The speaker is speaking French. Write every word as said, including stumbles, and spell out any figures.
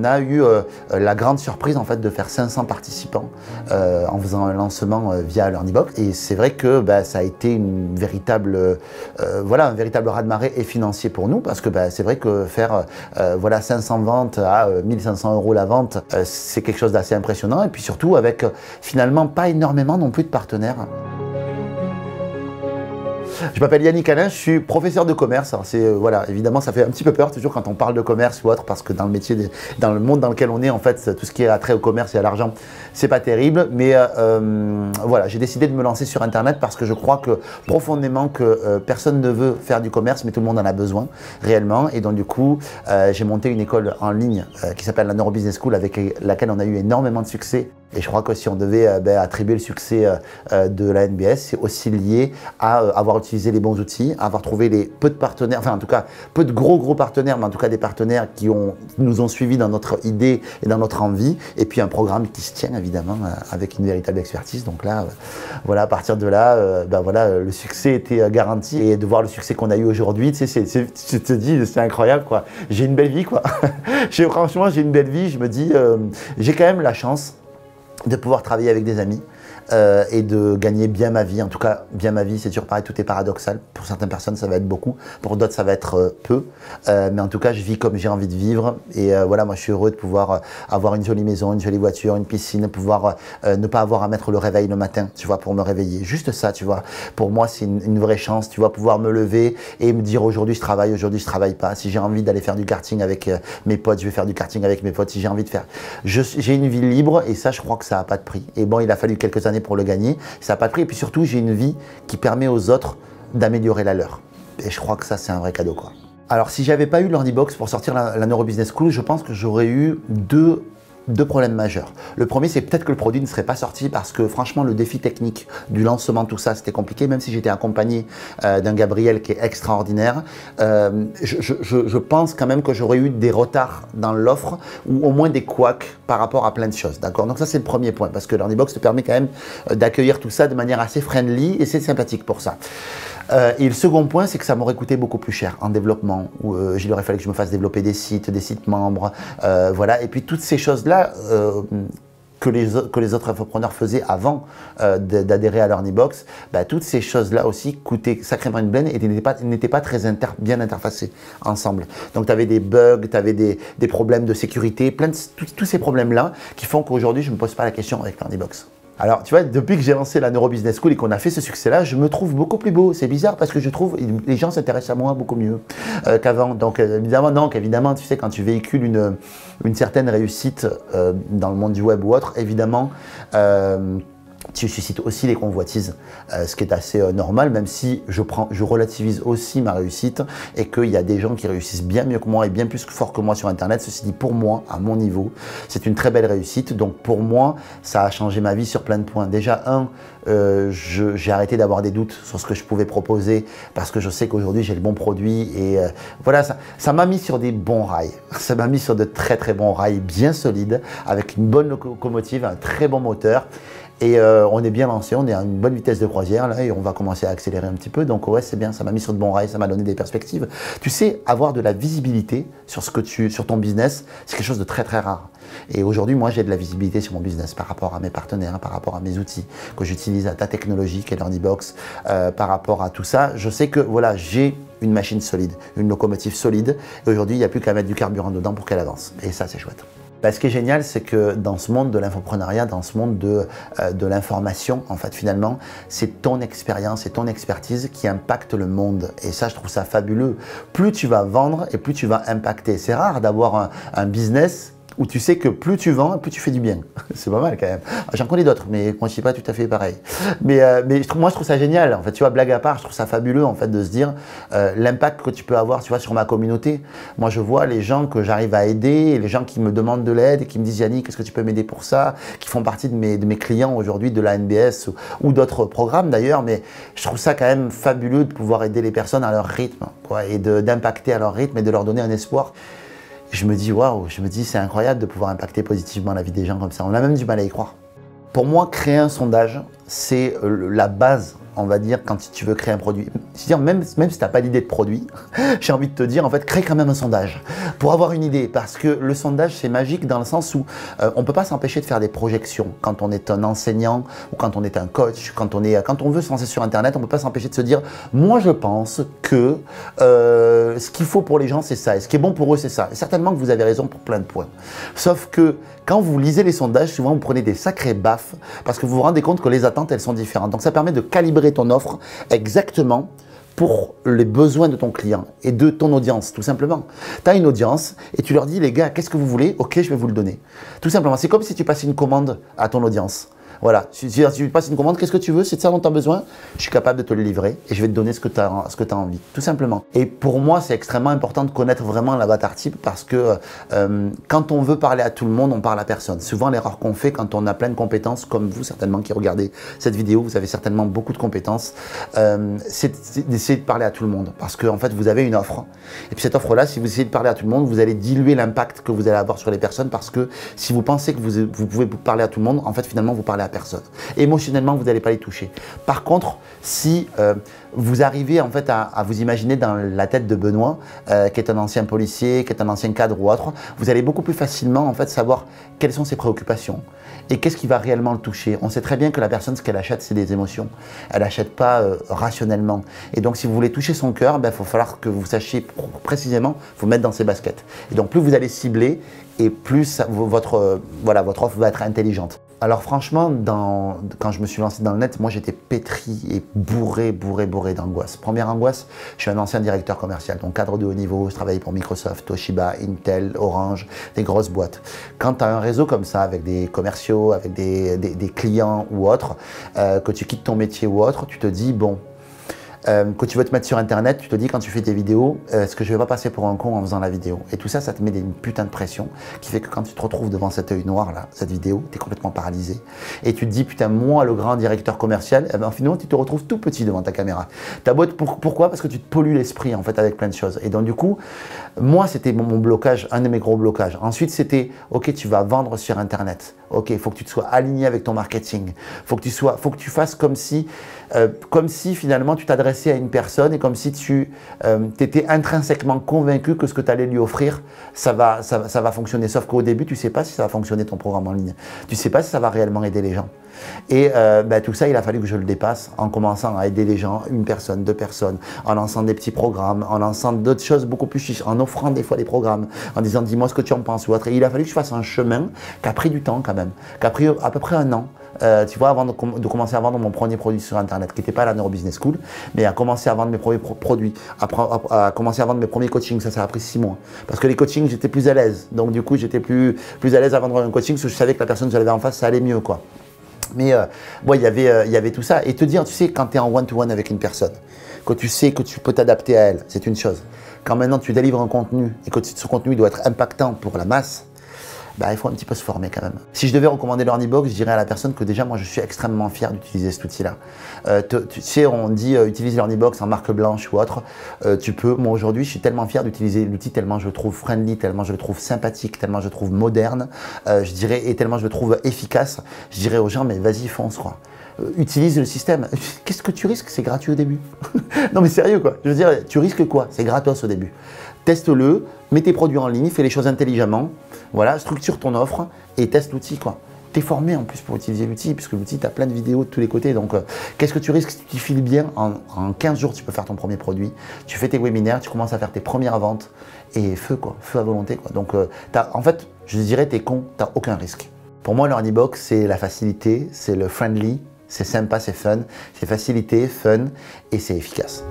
on a eu euh, la grande surprise en fait de faire cinq cents participants euh, en faisant un lancement euh, via LearnyBox. Et c'est vrai que bah, ça a été une véritable, euh, voilà, un véritable raz-de-marée et financier pour nous, parce que bah, c'est vrai que faire euh, voilà, cinq cents ventes à euh, mille cinq cents euros la vente, euh, c'est quelque chose d'assez impressionnant. Et puis surtout avec euh, finalement pas énormément non plus de partenaires. Je m'appelle Yannick Alain, je suis professeur de commerce. Alors c'est, euh, voilà, évidemment, ça fait un petit peu peur toujours quand on parle de commerce ou autre, parce que dans le métier, de, dans le monde dans lequel on est, en fait, tout ce qui est attrait au commerce et à l'argent, c'est pas terrible. Mais euh, euh, voilà, j'ai décidé de me lancer sur Internet parce que je crois que profondément que euh, personne ne veut faire du commerce, mais tout le monde en a besoin réellement. Et donc du coup, euh, j'ai monté une école en ligne euh, qui s'appelle la Neuro Business School, avec laquelle on a eu énormément de succès. Et je crois que si on devait euh, bah, attribuer le succès euh, de la N B S, c'est aussi lié à euh, avoir utiliser les bons outils, avoir trouvé les peu de partenaires, enfin en tout cas peu de gros gros partenaires, mais en tout cas des partenaires qui ont, nous ont suivis dans notre idée et dans notre envie, et puis un programme qui se tient évidemment avec une véritable expertise. Donc là, voilà, à partir de là, euh, ben voilà, le succès était garanti, et de voir le succès qu'on a eu aujourd'hui, tu sais, je te dis, c'est incroyable quoi. J'ai une belle vie quoi. Franchement, j'ai une belle vie. Je me dis, euh, j'ai quand même la chance de pouvoir travailler avec des amis. Euh, et de gagner bien ma vie, en tout cas bien ma vie, c'est toujours pareil, tout est paradoxal, pour certaines personnes ça va être beaucoup, pour d'autres ça va être euh, peu, euh, mais en tout cas je vis comme j'ai envie de vivre, et euh, voilà, moi je suis heureux de pouvoir euh, avoir une jolie maison, une jolie voiture, une piscine, pouvoir euh, ne pas avoir à mettre le réveil le matin, tu vois, pour me réveiller, juste ça, tu vois, pour moi c'est une, une vraie chance, tu vois, pouvoir me lever et me dire aujourd'hui je travaille, aujourd'hui je travaille pas, si j'ai envie d'aller faire du karting avec euh, mes potes, je vais faire du karting avec mes potes, si j'ai envie de faire, j'ai une vie libre, et ça je crois que ça n'a pas de prix, et bon il a fallu quelques années pour le gagner, ça n'a pas de prix, et puis surtout j'ai une vie qui permet aux autres d'améliorer la leur, et je crois que ça c'est un vrai cadeau quoi. Alors si j'avais pas eu LearnyBox pour sortir la, la Neuro Business School, je pense que j'aurais eu deux Deux problèmes majeurs. Le premier, c'est peut-être que le produit ne serait pas sorti, parce que franchement, le défi technique du lancement, tout ça, c'était compliqué, même si j'étais accompagné euh, d'un Gabriel qui est extraordinaire. Euh, je, je, je pense quand même que j'aurais eu des retards dans l'offre, ou au moins des couacs par rapport à plein de choses. D'accord. Donc ça, c'est le premier point, parce que LearnyBox te permet quand même d'accueillir tout ça de manière assez friendly, et c'est sympathique pour ça. Euh, et le second point, c'est que ça m'aurait coûté beaucoup plus cher en développement, où euh, il aurait fallu que je me fasse développer des sites, des sites membres, euh, voilà. Et puis toutes ces choses-là euh, que, les, que les autres infopreneurs faisaient avant euh, d'adhérer à LearnyBox, bah, toutes ces choses-là aussi coûtaient sacrément une blinde et n'étaient pas, n'étaient pas très inter, bien interfacées ensemble. Donc tu avais des bugs, tu avais des, des problèmes de sécurité, plein de, tous ces problèmes-là qui font qu'aujourd'hui je ne me pose pas la question avec LearnyBox. Alors, tu vois, depuis que j'ai lancé la Neuro Business School et qu'on a fait ce succès-là, je me trouve beaucoup plus beau. C'est bizarre parce que je trouve les gens s'intéressent à moi beaucoup mieux euh, qu'avant. Donc, euh, évidemment, non, qu'évidemment, tu sais, quand tu véhicules une, une certaine réussite euh, dans le monde du web ou autre, évidemment, euh, tu suscites aussi les convoitises, euh, ce qui est assez euh, normal, même si je, prends, je relativise aussi ma réussite et qu'il y a des gens qui réussissent bien mieux que moi et bien plus fort que moi sur Internet. Ceci dit, pour moi, à mon niveau, c'est une très belle réussite. Donc pour moi, ça a changé ma vie sur plein de points. Déjà, un, euh, j'ai arrêté d'avoir des doutes sur ce que je pouvais proposer parce que je sais qu'aujourd'hui, j'ai le bon produit. Et euh, voilà, ça m'a mis sur des bons rails. Ça m'a mis sur de très très bons rails, bien solides, avec une bonne locomotive, un très bon moteur. Et euh, on est bien lancé, on est à une bonne vitesse de croisière là, et on va commencer à accélérer un petit peu. Donc ouais, c'est bien, ça m'a mis sur de bons rails, ça m'a donné des perspectives. Tu sais, avoir de la visibilité sur ce que tu, sur ton business, c'est quelque chose de très très rare. Et aujourd'hui, moi, j'ai de la visibilité sur mon business par rapport à mes partenaires, par rapport à mes outils que j'utilise, à ta technologie qui est LearnyBox, euh, par rapport à tout ça. Je sais que voilà, j'ai une machine solide, une locomotive solide. Et aujourd'hui, il n'y a plus qu'à mettre du carburant dedans pour qu'elle avance. Et ça, c'est chouette. Ben, ce qui est génial, c'est que dans ce monde de l'infoprenariat, dans ce monde de, euh, de l'information, en fait, finalement, c'est ton expérience et ton expertise qui impacte le monde. Et ça, je trouve ça fabuleux. Plus tu vas vendre et plus tu vas impacter. C'est rare d'avoir un, un business où tu sais que plus tu vends, plus tu fais du bien. C'est pas mal quand même. J'en connais d'autres, mais moi je suis pas tout à fait pareil. Mais, euh, mais je trouve, moi je trouve ça génial. En fait, tu vois, blague à part, je trouve ça fabuleux en fait de se dire euh, l'impact que tu peux avoir, tu vois, sur ma communauté. Moi, je vois les gens que j'arrive à aider, les gens qui me demandent de l'aide, qui me disent Yannick, est-ce que tu peux m'aider pour ça, qui font partie de mes, de mes clients aujourd'hui de la N B S ou, ou d'autres programmes d'ailleurs. Mais je trouve ça quand même fabuleux de pouvoir aider les personnes à leur rythme, quoi, et d'impacter à leur rythme et de leur donner un espoir. Je me dis, waouh, je me dis, c'est incroyable de pouvoir impacter positivement la vie des gens comme ça. On a même du mal à y croire. Pour moi, créer un sondage, c'est la base, on va dire, quand tu veux créer un produit. C'est-à-dire, même, même si tu n'as pas d'idée de produit, j'ai envie de te dire, en fait, crée quand même un sondage pour avoir une idée. Parce que le sondage, c'est magique dans le sens où euh, on ne peut pas s'empêcher de faire des projections. Quand on est un enseignant ou quand on est un coach, quand on, est, quand on veut se lancer sur Internet, on ne peut pas s'empêcher de se dire, moi, je pense que euh, ce qu'il faut pour les gens, c'est ça. Et ce qui est bon pour eux, c'est ça. Et certainement que vous avez raison pour plein de points. Sauf que quand vous lisez les sondages, souvent, vous prenez des sacrés baffes parce que vous vous rendez compte que les attentes, elles sont différentes. Donc, ça permet de calibrer ton offre exactement pour les besoins de ton client et de ton audience, tout simplement. Tu as une audience et tu leur dis, les gars, qu'est-ce que vous voulez? Ok, je vais vous le donner. Tout simplement, c'est comme si tu passais une commande à ton audience. Voilà, si tu passes une commande, qu'est-ce que tu veux? C'est de ça dont tu as besoin? Je suis capable de te le livrer et je vais te donner ce que tu as, ce que tu as envie, tout simplement. Et pour moi, c'est extrêmement important de connaître vraiment l'avatar type parce que euh, quand on veut parler à tout le monde, on parle à personne. Souvent, l'erreur qu'on fait quand on a plein de compétences, comme vous certainement qui regardez cette vidéo, vous avez certainement beaucoup de compétences, euh, c'est d'essayer de parler à tout le monde parce qu'en fait, vous avez une offre. Et puis cette offre-là, si vous essayez de parler à tout le monde, vous allez diluer l'impact que vous allez avoir sur les personnes parce que si vous pensez que vous, vous pouvez parler à tout le monde, en fait, finalement, vous parlez à personne. Émotionnellement, vous n'allez pas les toucher. Par contre, si euh, vous arrivez en fait à, à vous imaginer dans la tête de Benoît, euh, qui est un ancien policier, qui est un ancien cadre ou autre, vous allez beaucoup plus facilement en fait savoir quelles sont ses préoccupations et qu'est-ce qui va réellement le toucher. On sait très bien que la personne, ce qu'elle achète, c'est des émotions. Elle n'achète pas euh, rationnellement. Et donc, si vous voulez toucher son cœur, ben, faut falloir que vous sachiez précisément vous mettre dans ses baskets. Et donc, plus vous allez cibler et plus votre, euh, voilà, votre offre va être intelligente. Alors franchement, dans, quand je me suis lancé dans le net, moi j'étais pétri et bourré, bourré, bourré d'angoisse. Première angoisse, je suis un ancien directeur commercial, donc cadre de haut niveau, je travaillais pour Microsoft, Toshiba, Intel, Orange, des grosses boîtes. Quand tu as un réseau comme ça, avec des commerciaux, avec des, des, des clients ou autres, euh, que tu quittes ton métier ou autre, tu te dis bon, Euh, quand tu veux te mettre sur internet, tu te dis quand tu fais tes vidéos, euh, est-ce que je vais pas passer pour un con en faisant la vidéo? Et tout ça, ça te met des, une putain de pression qui fait que quand tu te retrouves devant cet œil noir là, cette vidéo, t'es complètement paralysé. Et tu te dis putain, moi le grand directeur commercial, eh ben, finalement tu te retrouves tout petit devant ta caméra. Ta boîte, pour, pourquoi? Parce que tu te pollues l'esprit en fait avec plein de choses. Et donc du coup, moi c'était mon, mon blocage, un de mes gros blocages. Ensuite c'était, ok tu vas vendre sur internet. Ok, il faut que tu te sois aligné avec ton marketing. Faut que tu sois, faut que tu fasses comme si, euh, comme si finalement tu t'adressais à une personne et comme si tu euh, étais intrinsèquement convaincu que ce que tu allais lui offrir, ça va, ça, ça va fonctionner. Sauf qu'au début, tu ne sais pas si ça va fonctionner ton programme en ligne. Tu ne sais pas si ça va réellement aider les gens. Et euh, ben, tout ça, il a fallu que je le dépasse en commençant à aider les gens, une personne, deux personnes, en lançant des petits programmes, en lançant d'autres choses beaucoup plus chiches, en offrant des fois des programmes, en disant dis-moi ce que tu en penses ou autre. Et il a fallu que je fasse un chemin qui a pris du temps quand même, qui a pris à peu près un an. Euh, tu vois, avant de, com de commencer à vendre mon premier produit sur Internet, qui n'était pas la Neuro Business School, mais à commencer à vendre mes premiers pro produits, à, à, à commencer à vendre mes premiers coachings, ça, ça a pris six mois. Parce que les coachings, j'étais plus à l'aise. Donc, du coup, j'étais plus, plus à l'aise à vendre un coaching parce que je savais que la personne que j'avais en face, ça allait mieux, quoi. Mais euh, ouais, il y avait, euh, y avait tout ça. Et te dire, tu sais, quand tu es en one-to-one avec une personne, que tu sais que tu peux t'adapter à elle, c'est une chose. Quand maintenant, tu délivres un contenu et que ce contenu doit être impactant pour la masse, bah, il faut un petit peu se former quand même. Si je devais recommander LearnyBox, je dirais à la personne que déjà, moi, je suis extrêmement fier d'utiliser cet outil-là. Euh, tu sais, on dit euh, utilise LearnyBox en marque blanche ou autre. Euh, tu peux. Moi, aujourd'hui, je suis tellement fier d'utiliser l'outil, tellement je le trouve friendly, tellement je le trouve sympathique, tellement je le trouve moderne, euh, je dirais, et tellement je le trouve efficace. Je dirais aux gens, mais vas-y, fonce, quoi. Utilise le système. Qu'est-ce que tu risques? C'est gratuit au début. Non mais sérieux quoi. Je veux dire, tu risques quoi? C'est gratos au début. Teste-le, mets tes produits en ligne, fais les choses intelligemment. Voilà, structure ton offre et teste l'outil quoi. T'es formé en plus pour utiliser l'outil, puisque l'outil, t'as plein de vidéos de tous les côtés. Donc, euh, qu'est-ce que tu risques si tu files bien en, en quinze jours, tu peux faire ton premier produit, tu fais tes webinaires, tu commences à faire tes premières ventes et feu quoi, feu à volonté quoi. Donc, euh, t'as, en fait, je dirais, t'es con, t'as aucun risque. Pour moi, LearnyBox, c'est la facilité, c'est le friendly. C'est sympa, c'est fun, c'est facilité, fun et c'est efficace.